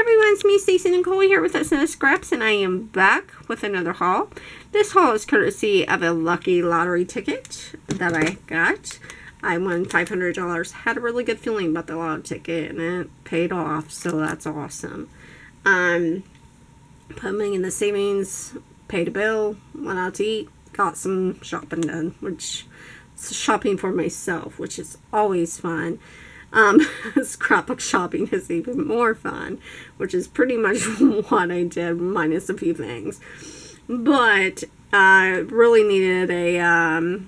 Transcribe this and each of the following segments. everyone, it's me, Stacey Nicole, here with us in the Scraps, and I am back with another haul. This haul is courtesy of a lucky lottery ticket that I got. I won $500, had a really good feeling about the lottery ticket, and it paid off, so that's awesome. Put money in the savings, paid a bill, went out to eat, got some shopping done, which is shopping for myself, which is always fun. Scrapbook shopping is even more fun, which is pretty much what I did, minus a few things. But I really needed a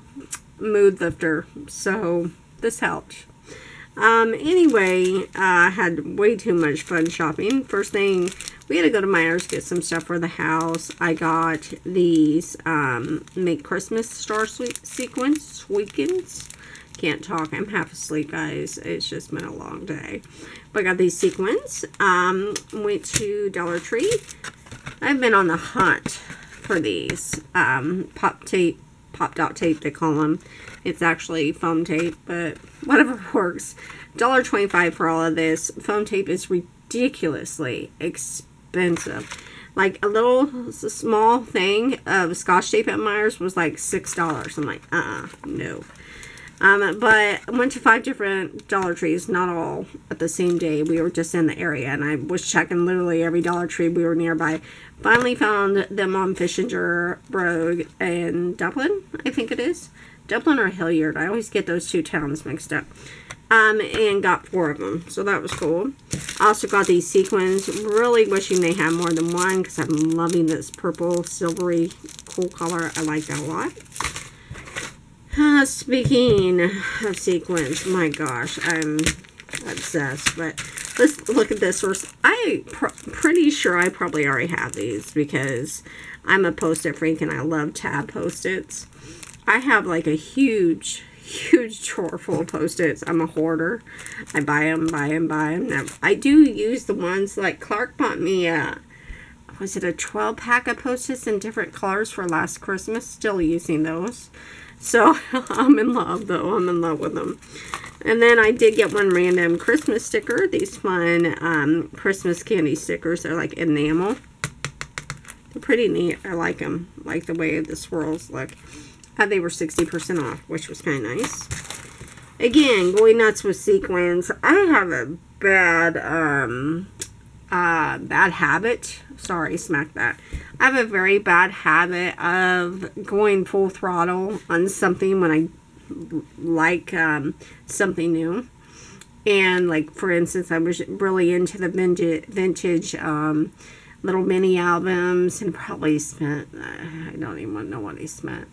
mood lifter, so this helped. Anyway, I had way too much fun shopping. First thing, we had to go to Myers, get some stuff for the house. I got these Make Christmas Star Sequins. Can't talk. I'm half asleep, guys. It's just been a long day. But I got these sequins. Went to Dollar Tree. I've been on the hunt for these. Pop dot tape, they call them. It's actually foam tape, but whatever works. $1.25 for all of this. Foam tape is ridiculously expensive. Like, a little small thing of Scotch tape at Myers was like $6. I'm like, no. But I went to 5 different Dollar Trees, not all at the same day. We were just in the area, and I was checking literally every Dollar Tree we were nearby. Finally found them on Fishinger Road in Dublin, I think it is. Dublin or Hilliard. I always get those 2 towns mixed up. And got 4 of them, so that was cool. I also got these sequins. Really wishing they had more than one, because I'm loving this purple, silvery, cool color. I like that a lot. Speaking of sequins, my gosh, I'm obsessed, but let's look at this first. I'm pretty sure I probably already have these, because I'm a post-it freak, and I love tab post-its. I have like a huge, huge drawer full of post-its. I'm a hoarder. I buy them. Now, I do use the ones, like Clark bought me was it a 12-pack of post-its in different colors for last Christmas? Still using those. So, I'm in love, though. I'm in love with them. And then I did get one random Christmas sticker. These fun Christmas candy stickers. They're like enamel. They're pretty neat. I like them. I like the way the swirls look. They were 60% off, which was kind of nice. Again, going nuts with sequins. I have a bad, bad habit. Sorry, smack that. I have a very bad habit of going full throttle on something when I like something new. And, like, for instance, I was really into the vintage little mini albums, and probably spent, I don't even know what I spent.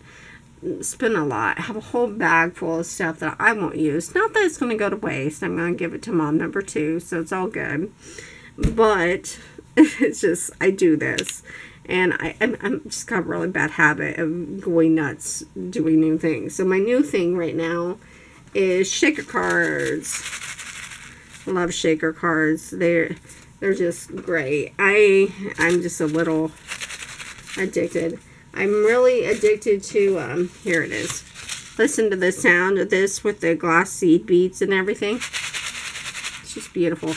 Spend a lot. I have a whole bag full of stuff that I won't use. Not that it's going to go to waste. I'm going to give it to mom number 2, so it's all good. But it's just, I do this, and I'm just got a really bad habit of going nuts doing new things. So my new thing right now is shaker cards. Love shaker cards. They're just great. I'm just a little addicted. I'm really addicted to here it is. Listen to the sound of this with the glass seed beads and everything. It's just beautiful.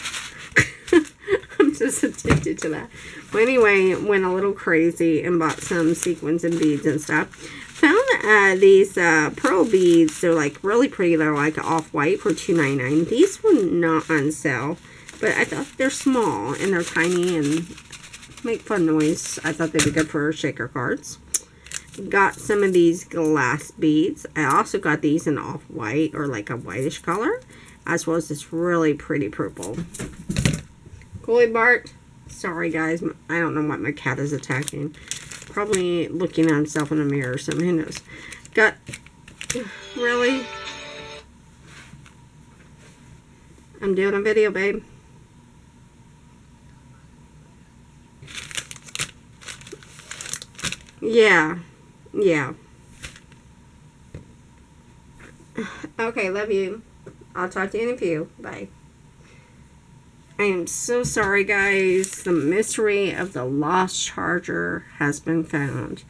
Just addicted to that. But anyway, went a little crazy and bought some sequins and beads and stuff. Found these pearl beads. They're like really pretty. They're like off-white for $2.99. These were not on sale, but I thought they're small and they're tiny and make fun noise. I thought they'd be good for shaker cards. Got some of these glass beads. I also got these in off-white or like a whitish color, as well as this really pretty purple. Goalie Bart. Sorry, guys. I don't know what my cat is attacking. Probably looking at himself in a mirror or something. Who knows? Got... Really? I'm doing a video, babe. Yeah. Yeah. Okay, love you. I'll talk to you in a few. Bye. I am so sorry, guys. The mystery of the lost charger has been found.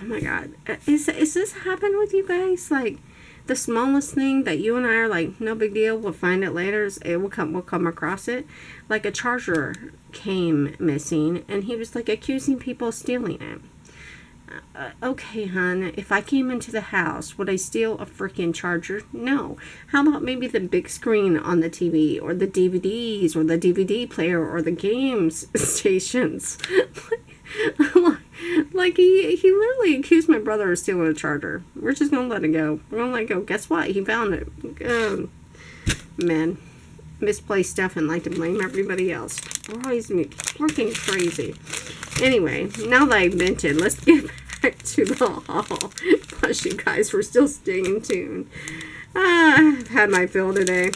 Oh my god, is this happened with you guys? Like, the smallest thing that you and I are like, no big deal, we'll find it later, we'll come across it. Like a charger came missing, and he was like accusing people of stealing it. Okay, hon, if I came into the house, would I steal a freaking charger? No. How about maybe the big screen on the TV, or the DVDs, or the DVD player, or the games stations? Like, he literally accused my brother of stealing a charger. We're just gonna let it go. We're gonna let it go. Guess what? He found it. Man. Misplaced stuff and like to blame everybody else. We're always freaking crazy. Anyway, now that I've vented, let's get back to the haul. Plus, you guys, we're still staying tuned. I've had my fill today.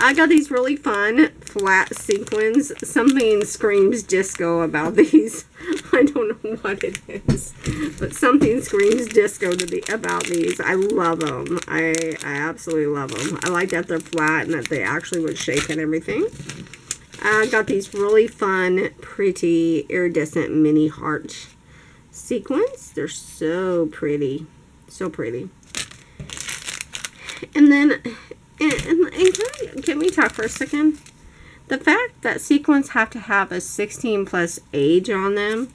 I got these really fun flat sequins. Something screams disco about these. I don't know what it is, but something screams disco to be about these. I love them. I absolutely love them. I like that they're flat and that they actually would shake and everything. I got these really fun, pretty, iridescent mini heart sequins. They're so pretty. So pretty. And then... And can we talk for a second? The fact that sequins have to have a 16+ age on them,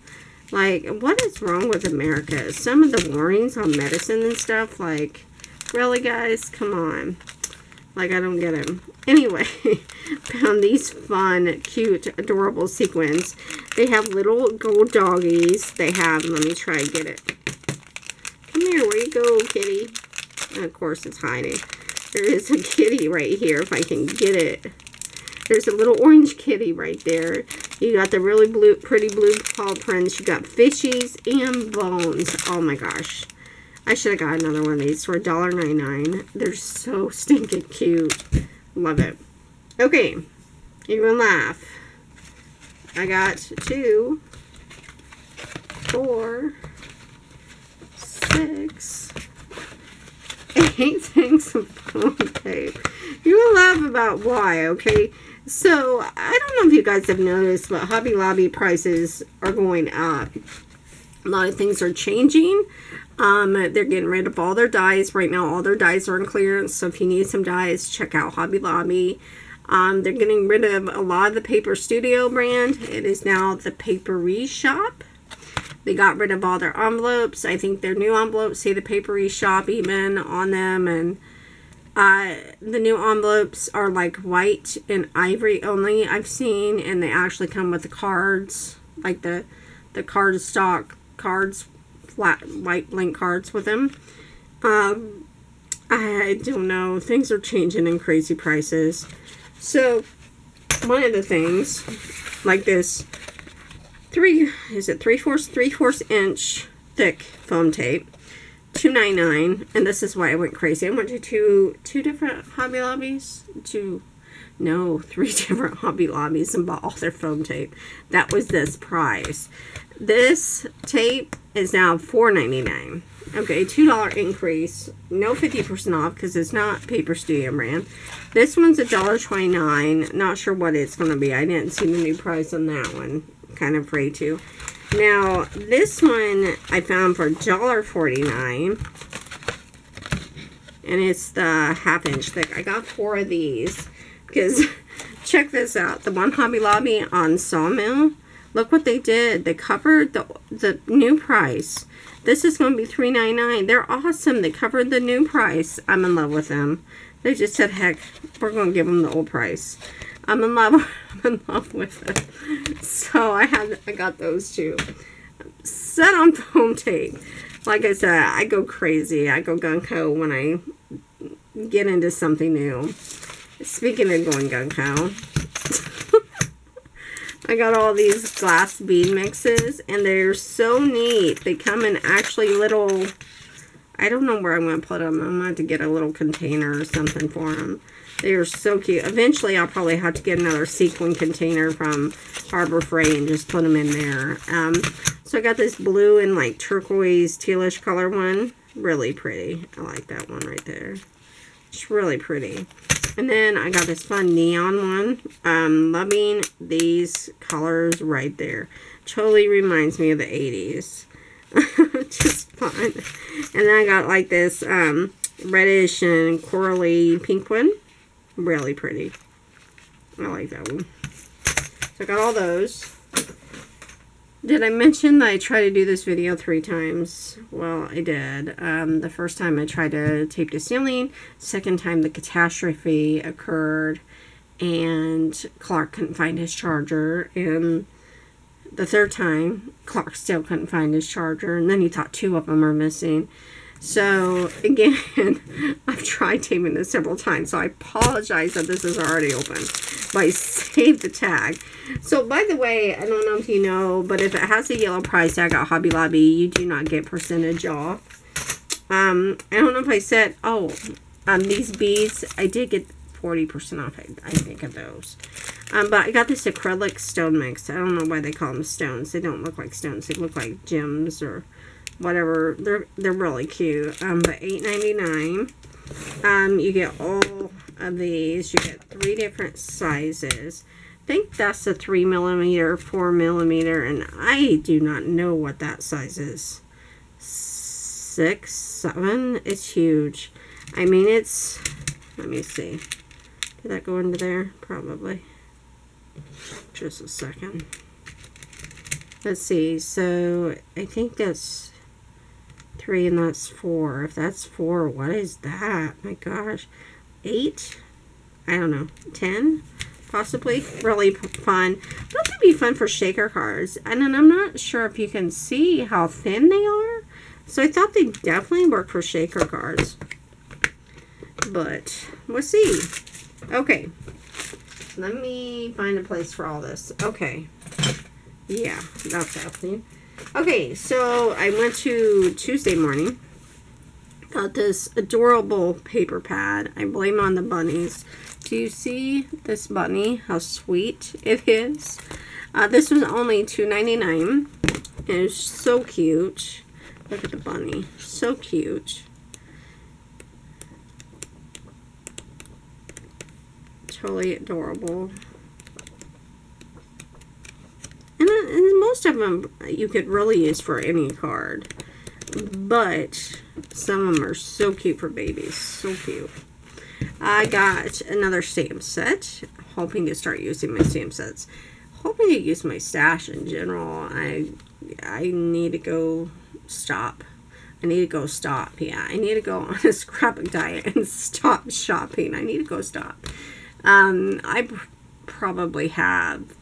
like, what is wrong with America? Some of the warnings on medicine and stuff, like, really, guys? Come on. Like, I don't get it. Anyway, found these fun, cute, adorable sequins. They have little gold doggies. They have, let me try and get it. Come here, where you go, kitty? And of course, it's hiding. There is a kitty right here, if I can get it. There's a little orange kitty right there. You got the really blue, pretty blue paw prints. You got fishies and bones. Oh my gosh. I should have got another one of these for $1.99. They're so stinking cute. Love it. Okay. You're gonna laugh. I got 2, 4, 6, 8 things of bone tape. You will laugh about why, okay? So, I don't know if you guys have noticed, but Hobby Lobby prices are going up. A lot of things are changing. They're getting rid of all their dyes. Right now, all their dyes are in clearance. So, if you need some dyes, check out Hobby Lobby. They're getting rid of a lot of the Paper Studio brand. It is now the Papery Shop. They got rid of all their envelopes. I think their new envelopes say the Papery Shop even on them. And the new envelopes are like white and ivory only, I've seen. And they actually come with the cards, like the cardstock cards, flat white blank cards with them. I don't know. Things are changing in crazy prices. So, one of the things, like this. Three-fourths inch thick foam tape, $2.99, and this is why I went crazy. I went to two different Hobby Lobbies, three different Hobby Lobbies and bought all their foam tape. That was this price. This tape is now $4.99. Okay, $2 increase, no 50% off because it's not Paper Studio brand. This one's $1.29. Not sure what it's going to be. I didn't see the new price on that one. Kind of prey to. Now, this one I found for $1.49, and it's the half-inch thick. I got 4 of these because check this out. The one Hobby Lobby on Sawmill. Look what they did. They covered the new price. This is going to be $3.99. They're awesome. They covered the new price. I'm in love with them. They just said, heck, we're going to give them the old price. I'm in love with it. So I got those 2. Set on foam tape. Like I said, I go crazy. I go gung-ho when I get into something new. Speaking of going gung-ho, I got all these glass bead mixes, and they're so neat. They come in actually little, I don't know where I'm going to put them. I'm going to have to get a little container or something for them. They are so cute. Eventually, I'll probably have to get another sequin container from Harbor Freight and just put them in there. So I got this blue and like turquoise tealish color one. Really pretty. I like that one right there. It's really pretty. And then I got this fun neon one. Loving these colors right there. Totally reminds me of the 80s. Just fun. And then I got like this reddish and corally pink one. Really pretty. I like that one. So I got all those. Did I mention that I tried to do this video 3 times? Well, I did. The first time I tried to tape to ceiling. Second time the catastrophe occurred and Clark couldn't find his charger. And the third time, Clark still couldn't find his charger. And then he thought 2 of them were missing. So, again, I've tried taping this several times. So I apologize that this is already open. But I saved the tag. So, by the way, I don't know if you know, but if it has a yellow price tag at Hobby Lobby, you do not get percentage off. I don't know if I said, these beads, I did get 40% off, I think, of those. But I got this acrylic stone mix. I don't know why they call them stones. They don't look like stones. They look like gems or whatever. They're really cute. But $8.99. You get all of these. You get 3 different sizes. I think that's a 3mm, 4mm, and I do not know what that size is. 6, 7. It's huge. I mean, it's, let me see. Did that go into there? Probably. Just a second. Let's see. So I think that's 3 and that's 4. If that's 4, what is that? My gosh. 8? I don't know. 10? Possibly. Really fun. Those would be fun for shaker cards. And then I'm not sure if you can see how thin they are. So I thought they definitely work for shaker cards. But we'll see. Okay. Let me find a place for all this. Okay. Yeah, that's happening. Okay, so I went to Tuesday Morning. Got this adorable paper pad. I blame on the bunnies. Do you see this bunny? How sweet it is. This was only $2.99. It's so cute. Look at the bunny. So cute. Totally adorable. And most of them you could really use for any card. But some of them are so cute for babies. So cute. I got another stamp set. Hoping to start using my stamp sets. Hoping to use my stash in general. I need to go stop. I need to go stop. Yeah, I need to go on a scrapbook diet and stop shopping. I need to go stop. I probably have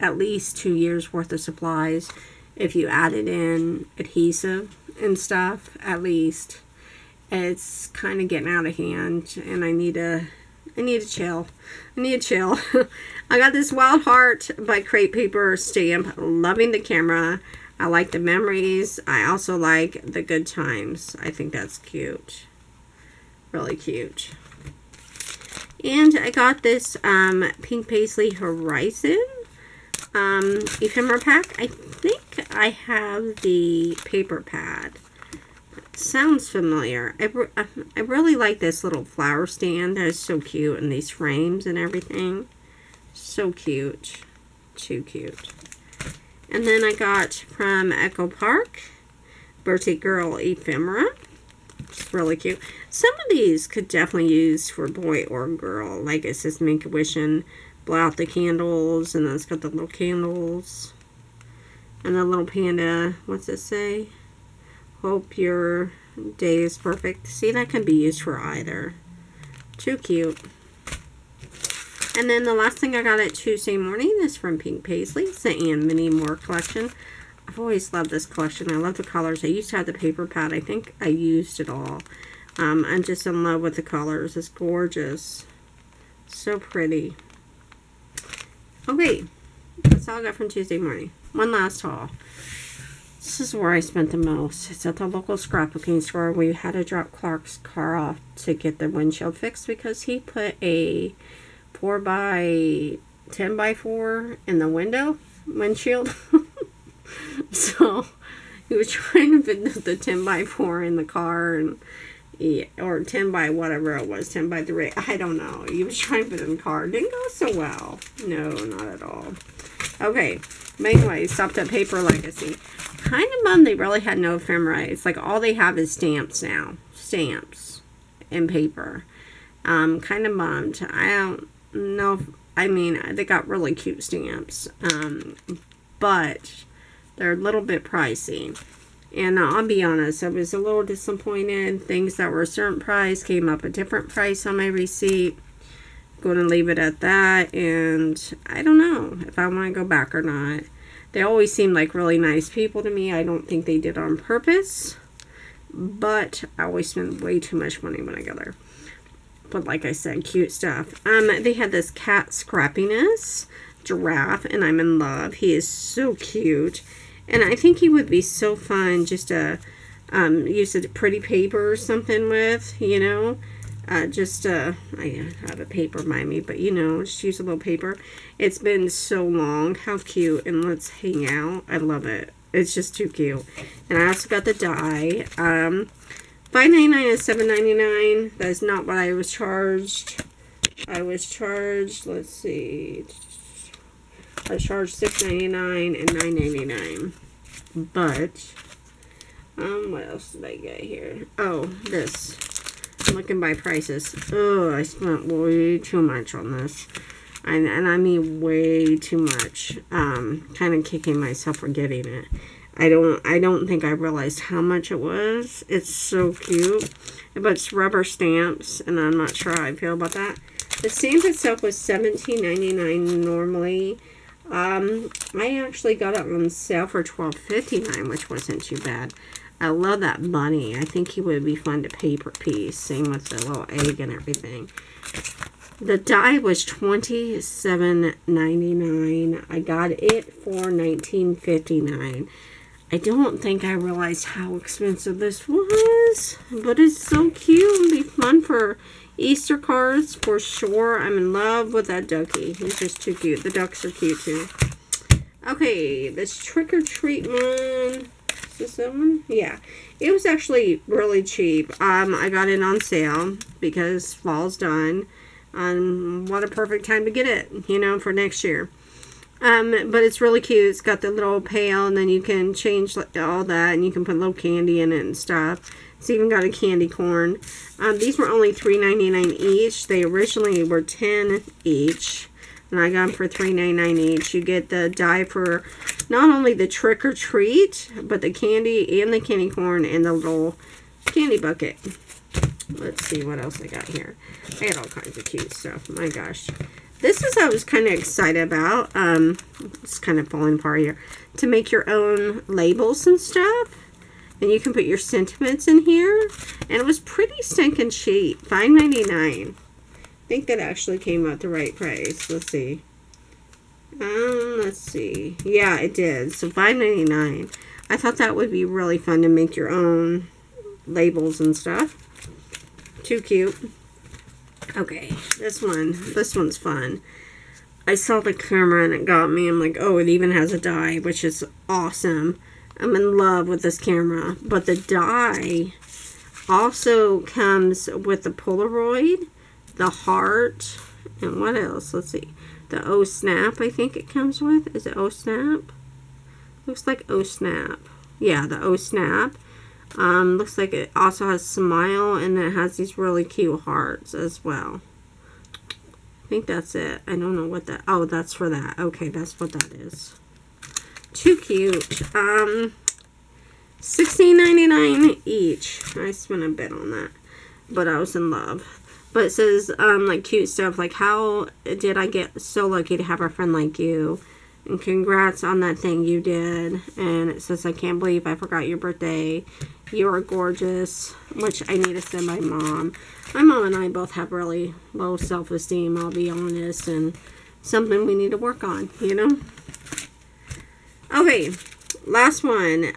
at least 2 years worth of supplies if you added in adhesive and stuff. At least it's kind of getting out of hand, and I need to chill. I need to chill. I got this Wild Heart by Crate Paper stamp. Loving the camera. I like the memories. I also like the good times. I think that's cute. Really cute. And I got this Pink Paislee Horizon ephemera pack. I think I have the paper pad. It sounds familiar. I really like this little flower stand. That is so cute. And these frames and everything. So cute. Too cute. And then I got from Echo Park, Birthday Girl ephemera. It's really cute. Some of these could definitely use for boy or girl. Like it says Make a Wish and blow out the candles, and then it's got the little candles and the little panda. What's it say? Hope your day is perfect. See, that can be used for either. Too cute. And then the last thing I got at Tuesday Morning is from Pink Paislee. It's the Anne Minimore collection. I've always loved this collection. I love the colors. I used to have the paper pad. I think I used it all. I'm just in love with the colors. It's gorgeous. So pretty. Okay, that's all I got from Tuesday Morning. One last haul. This is where I spent the most. It's at the local scrapbooking store. We had to drop Clark's car off to get the windshield fixed because he put a 4x 10x4 in the windshield. So he was trying to fit the 10x4 in the car, and or 10x whatever it was, 10x3. I don't know. He was trying to fit in the car. It didn't go so well. No, not at all. Okay. But anyway, stopped at Paper Legacy. Kind of bummed they really had no ephemera. It's like all they have is stamps now. Stamps. and paper. Kind of bummed. I don't know if, I mean, they got really cute stamps, but they're a little bit pricey. And I'll be honest, I was a little disappointed. Things that were a certain price came up a different price on my receipt. Going to leave it at that, and I don't know if I want to go back or not. They always seem like really nice people to me. I don't think they did on purpose, but I always spend way too much money when I go there. But like I said, cute stuff. They had this cat Scrappiness giraffe, and I'm in love. He is so cute, and I think he would be so fun just to use a pretty paper or something with, you know. I have a paper by me, but you know, just use a little paper. It's been so long. How cute. And let's hang out. I love it. It's just too cute. And I also got the die. $5.99 is $7.99. That is not what I was charged. I was charged, let's see. I charged $6.99 and $9.99. But, what else did I get here? Oh, this. Looking by prices. Oh, I spent way too much on this, and I mean way too much. Kind of kicking myself for getting it. I don't think I realized how much it was. It's so cute, but it's rubber stamps, and I'm not sure how I feel about that. The stamp itself was $17.99 normally. I actually got it on sale for $12.59, which wasn't too bad. I love that bunny. I think he would be fun to paper piece. Same with the little egg and everything. The die was $27.99. I got it for $19.59. I don't think I realized how expensive this was, but it's so cute. It'd be fun for Easter cards for sure. I'm in love with that ducky. He's just too cute. The ducks are cute too. Okay, this trick or treat one. This one, yeah, it was actually really cheap. I got it on sale because fall's done. What a perfect time to get it, you know, for next year. But it's really cute. It's got the little pail, and then you can change all that, and you can put little candy in it and stuff. It's even got a candy corn. These were only $3.99 each. They originally were $10 each. And I got them for $3.99 each. You get the die for not only the trick or treat, but the candy and the candy corn and the little candy bucket. Let's see what else I got here. I got all kinds of cute stuff. My gosh. This is what I was kind of excited about. It's kind of falling apart here. To make your own labels and stuff. And you can put your sentiments in here. And it was pretty stinking cheap. $5.99. I think that actually came out the right price. Let's see. Let's see. Yeah, it did. So $5.99. I thought that would be really fun to make your own labels and stuff. Too cute. Okay, this one. This one's fun. I saw the camera and it got me. I'm like, oh, it even has a die, which is awesome. I'm in love with this camera. But the die also comes with the Polaroid, the heart, and what else? Let's see. The O-Snap, I think it comes with. Is it O-Snap? Looks like O-Snap. Yeah, the O-Snap. Looks like it also has Smile, and it has these really cute hearts as well. I think that's it. I don't know what that... Oh, that's for that. Okay, that's what that is. Too cute. $16.99 each. I spent a bit on that, but I was in love. But it says, like, cute stuff, like, how did I get so lucky to have a friend like you? And congrats on that thing you did. And it says, I can't believe I forgot your birthday. You are gorgeous, which I need to send my mom. My mom and I both have really low self-esteem, I'll be honest, and something we need to work on, you know? Okay, last one.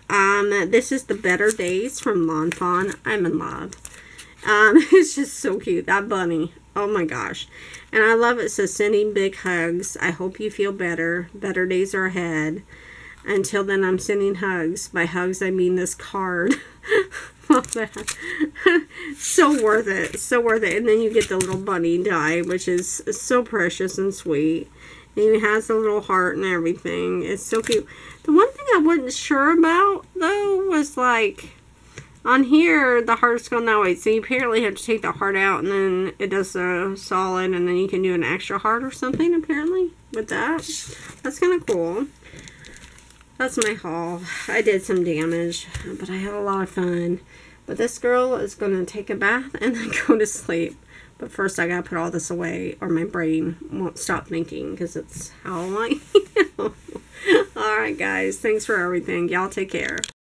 This is the Better Days from Lawn Fawn. I'm in love. It's just so cute. That bunny. Oh my gosh. And I love it. So sending big hugs. I hope you feel better. Better days are ahead. Until then, I'm sending hugs. By hugs, I mean this card. Love that. So worth it. So worth it. And then you get the little bunny die, which is so precious and sweet. And it has a little heart and everything. It's so cute. The one thing I wasn't sure about, though, was like... On here, the heart's gone that way, so you apparently have to take the heart out, and then it does the solid, and then you can do an extra heart or something, apparently, with that. That's kind of cool. That's my haul. I did some damage, but I had a lot of fun. But this girl is going to take a bath and then go to sleep. But first, I got to put all this away, or my brain won't stop thinking, because it's how I am. Alright, guys. Thanks for everything. Y'all take care.